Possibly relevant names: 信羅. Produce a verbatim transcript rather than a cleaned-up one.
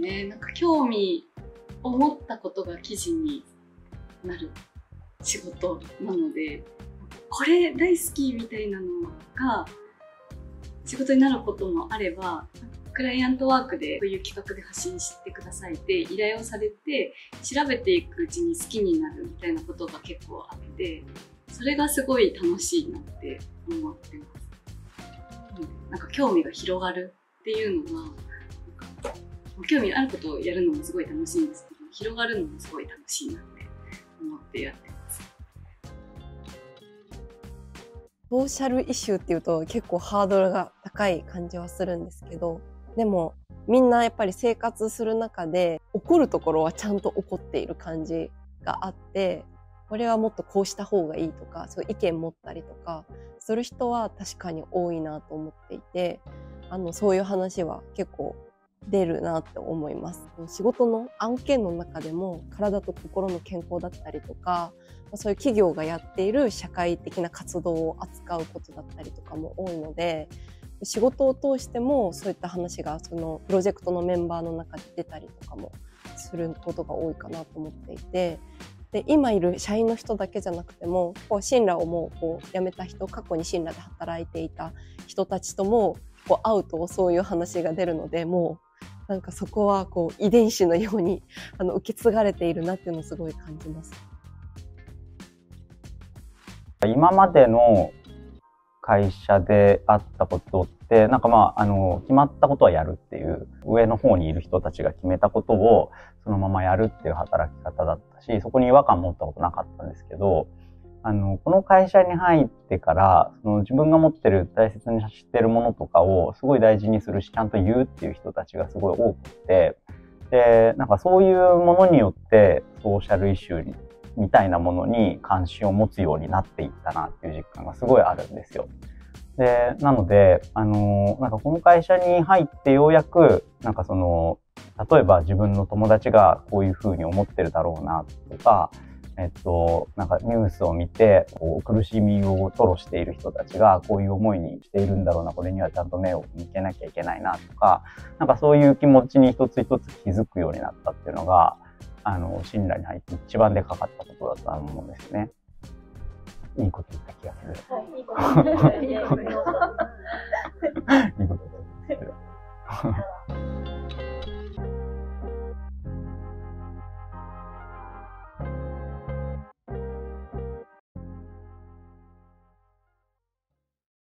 ね。なんか興味を持ったことが記事になる仕事なので、これ大好きみたいなのが仕事になることもあれば、クライアントワークでこういう企画で発信してくださいって依頼をされて、調べていくうちに好きになるみたいなことが結構あって、それがすごい楽しいなって思ってます。うん、なんか興味が広がるっていうのは、興味あることをやるのもすごい楽しいんですけど、広がるのもすごい楽しいなって思ってやってます。ソーシャルイシューっていうと結構ハードルが高い感じはするんですけど、でもみんなやっぱり生活する中で怒るところはちゃんと怒っている感じがあって、これはもっとこうした方がいいとか、そういう意見持ったりとかする人は確かに多いなと思っていて、あのそういう話は結構出るなって思います。仕事の案件の中でも体と心の健康だったりとか、そういう企業がやっている社会的な活動を扱うことだったりとかも多いので、仕事を通してもそういった話がそのプロジェクトのメンバーの中で出たりとかもすることが多いかなと思っていて、で今いる社員の人だけじゃなくても、こう信羅をもうこう辞めた人、過去に信羅で働いていた人たちともこう会うとそういう話が出るので、もうなんかそこはこう遺伝子のようにあの受け継がれているなっていうのをすごい感じます。今までの会社であったことって、なんかまあ、あの、決まったことはやるっていう、上の方にいる人たちが決めたことをそのままやるっていう働き方だったし、そこに違和感持ったことなかったんですけど、あの、この会社に入ってから、その自分が持ってる大切にしてるものとかをすごい大事にするし、ちゃんと言うっていう人たちがすごい多くて、で、なんかそういうものによってソーシャルイシューみたいなものに関心を持つようになっていったなっていう実感がすごいあるんですよ。で、なので、あの、なんかこの会社に入ってようやく、なんかその、例えば自分の友達がこういうふうに思ってるだろうなとか、えっと、なんかニュースを見てこう苦しみを吐露している人たちがこういう思いにしているんだろうな、これにはちゃんと目を向けなきゃいけないなとか、なんかそういう気持ちに一つ一つ気づくようになったっていうのが、あの信羅に入って一番でかかったことだと思うんですね。いいこと言った気がする。はい、いいこと